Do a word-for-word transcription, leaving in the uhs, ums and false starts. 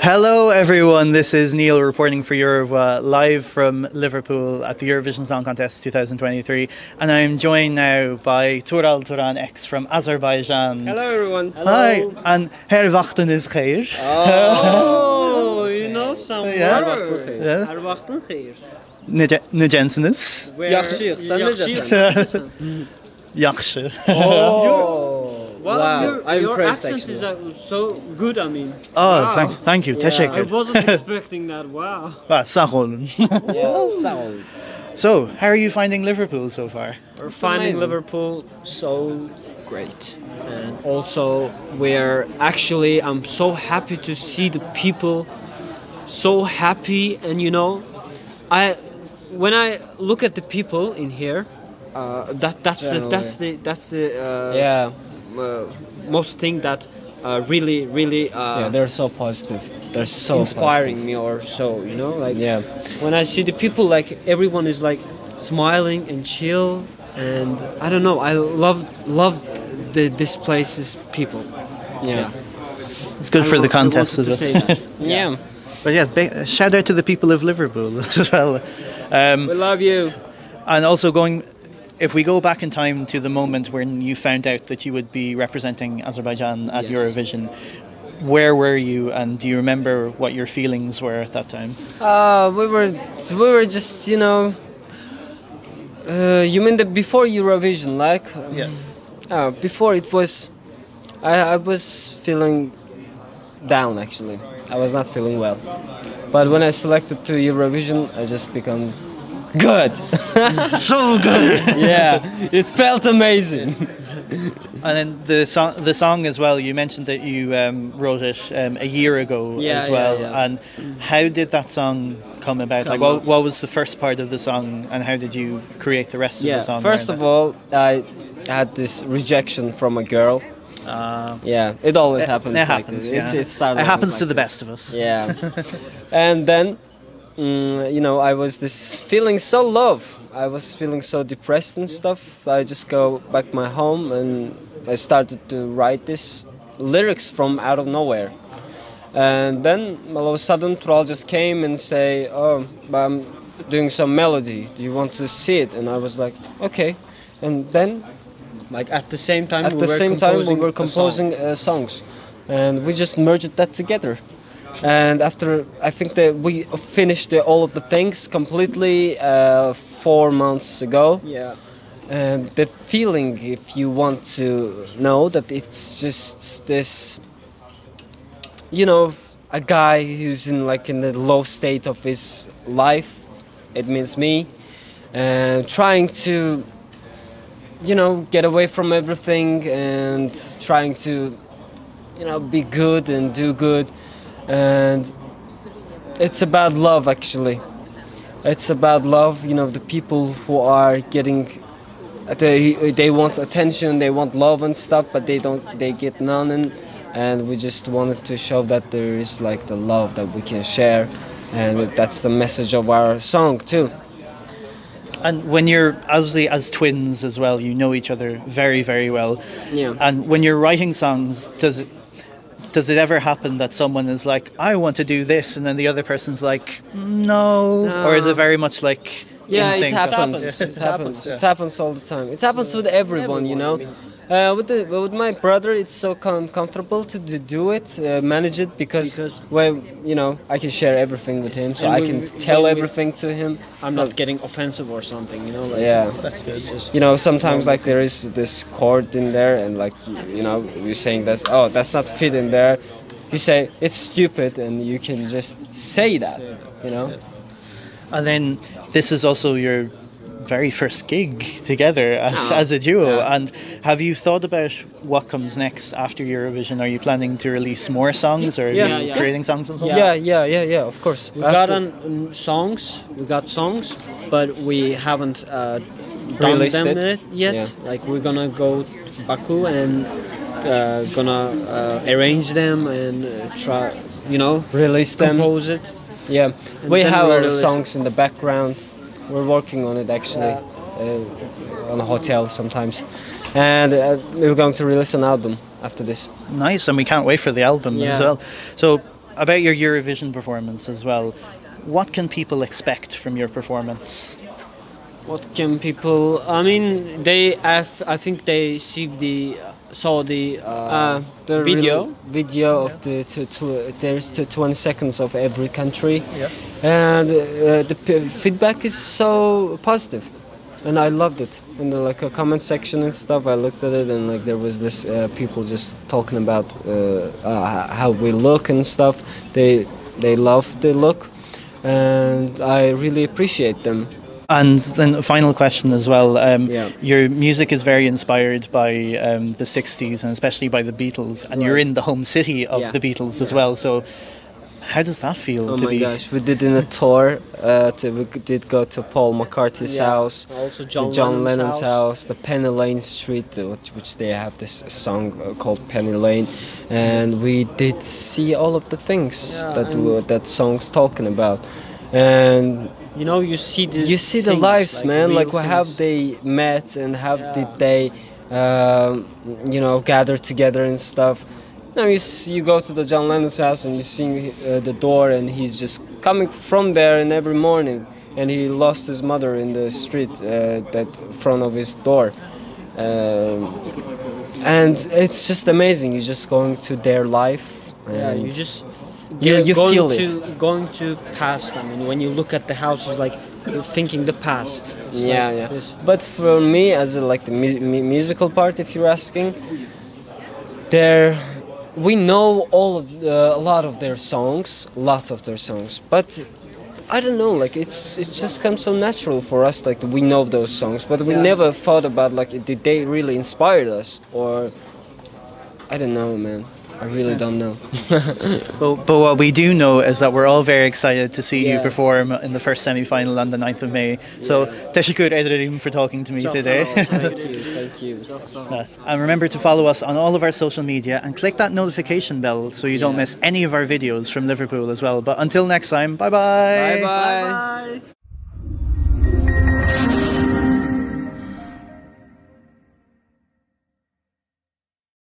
Hello everyone, this is Neil reporting for Eurovoix live from Liverpool at the Eurovision Song Contest two thousand twenty-three, and I'm joined now by Tural Turan X from Azerbaijan. Hello everyone. Hello. Hi, and herwachten is geir. Oh, you know some herwachten geir. Ne jensenes. Yaxshi, yaxshi. Yaxshi. Oh. Well, wow. your, I'm your accent actually. is uh, so good, I mean. Oh, wow. thank, thank you. Yeah. I wasn't expecting that. Wow. Well, yeah, so, how are you finding Liverpool so far? We're it's finding amazing. Liverpool so great. And also, we're actually, I'm so happy to see the people so happy. And you know, I when I look at the people in here, uh, that that's Generally. the that's the that's the uh, yeah. Uh, most thing that uh, really, really uh, yeah, they're so positive. They're so inspiring positive. me or so, you know, like yeah. when I see the people, like everyone is like smiling and chill, and I don't know. I love, love the this place's people. Yeah, yeah. It's good I for the contest as well. yeah. yeah, but yeah, big, shout out to the people of Liverpool as well. Um, we love you, and also going. If we go back in time to the moment when you found out that you would be representing Azerbaijan at yes. Eurovision, where were you, and do you remember what your feelings were at that time? Uh, we were, we were just, you know, uh, you mean the before Eurovision, like? Um, yeah. Uh, before it was, I, I was feeling down actually. I was not feeling well, but when I selected to Eurovision, I just became. Good. So good. Yeah, it felt amazing. And then the song, the song as well. You mentioned that you um, wrote it um, a year ago yeah, as well. Yeah, yeah. And how did that song come about? Come like, what, what was the first part of the song, and how did you create the rest yeah, of the song? First of all, I had this rejection from a girl. Uh, yeah, it always it, happens. It like happens. This. Yeah. It's, it started. It happens like to the this. best of us. Yeah, and then. Mm, you know, I was this feeling so low. I was feeling so depressed and stuff. I just go back to my home and I started to write this lyrics from out of nowhere. And then all of a sudden, Tural just came and say, "Oh, I'm doing some melody. Do you want to see it?" And I was like, "Okay." And then, like at the same time, at we the were same time we were composing song. Uh, songs, and we just merged that together. And after, I think that we finished the, all of the things completely uh, four months ago. Yeah. And the feeling, if you want to know, that it's just this, you know, a guy who's in like in the low state of his life, it means me, and trying to, you know, get away from everything and trying to, you know, be good and do good. And it's about love actually. It's about love, you know, the people who are getting, they, they want attention, they want love and stuff, but they don't, they get none. And, and we just wanted to show that there is like the love that we can share. And that's the message of our song too. And when you're, obviously as twins as well, you know each other very, very well. Yeah. And when you're writing songs, does it, Does it ever happen that someone is like, "I want to do this," and then the other person's like, "No," no. or is it very much like? Yeah, in sync? it happens. It happens. It happens. Yeah. It happens all the time. It happens with everyone, everyone you know. Uh, with the, with my brother, it's so com comfortable to do it, uh, manage it, because, because well, you know, I can share everything with him, so I can we, tell we, everything to him. I'm not getting offensive or something, you know. Like, yeah, that's good. Just, you know, sometimes like there is this chord in there, and like you, you know, you're saying that's oh, that's not fit in there. You say it's stupid, and you can just say that, you know. And then this is also your. very first gig together as, as a duo, yeah. and have you thought about what comes next after Eurovision? Are you planning to release more songs, or are yeah, you yeah, creating yeah. songs? Yeah. yeah, yeah, yeah, yeah. Of course, we got an, songs, we got songs, but we haven't uh, done them it. yet. Yeah. Like we're gonna go to Baku and uh, gonna uh, arrange them and uh, try, you know, release them, compose it. Yeah, and we have our songs in the background. We're working on it actually, uh, on a hotel sometimes, and uh, we're going to release an album after this. Nice, and we can't wait for the album yeah. as well. So About your Eurovision performance as well, what can people expect from your performance? What can people... I mean, they have... I think they see the... saw the, uh, uh, the video video yeah. of the two, two, there's the twenty seconds of every country, yeah. and uh, the p feedback is so positive, and I loved it. In the like a comment section and stuff, I looked at it, and like there was this uh, people just talking about uh, uh, how we look and stuff. They they love the look, and I really appreciate them. And then a final question as well, um, yeah. your music is very inspired by um, the sixties and especially by the Beatles, and right. you're in the home city of yeah. the Beatles yeah. as well, so how does that feel oh to be... Oh my gosh, we did in a tour, uh, to, we did go to Paul McCartney's yeah. house, also John, the John Lennon's house, house the Penny Lane street, which, which they have this song called Penny Lane, and we did see all of the things yeah, that, we, that song's talking about. And you know, you see the you see things, the lives, like man. Like, well, how they met and how yeah. did they, um, you know, gather together and stuff. Now you see, you go to the John Lennon's house and you see uh, the door, and he's just coming from there. And every morning, and he lost his mother in the street, uh, that front of his door. Um, and it's just amazing. You're just going to their life. Yeah, you just. You're you going feel to, it. Going to past, I mean, when you look at the houses, like, you're thinking the past. It's yeah, like yeah. This. But for me, as a, like the mu mu musical part, if you're asking, there, we know all of, uh, a lot of their songs, lots of their songs, but I don't know, like, it's it just comes so natural for us, like, we know those songs, but we yeah. never thought about, like, did they really inspire us, or, I don't know, man. I really don't know. but, but what we do know is that we're all very excited to see yeah. you perform in the first semi-final on the ninth of May. So, thank you for talking to me today. Thank you, thank you. And remember to follow us on all of our social media and click that notification bell so you yeah. don't miss any of our videos from Liverpool as well. But until next time, bye-bye. Bye-bye.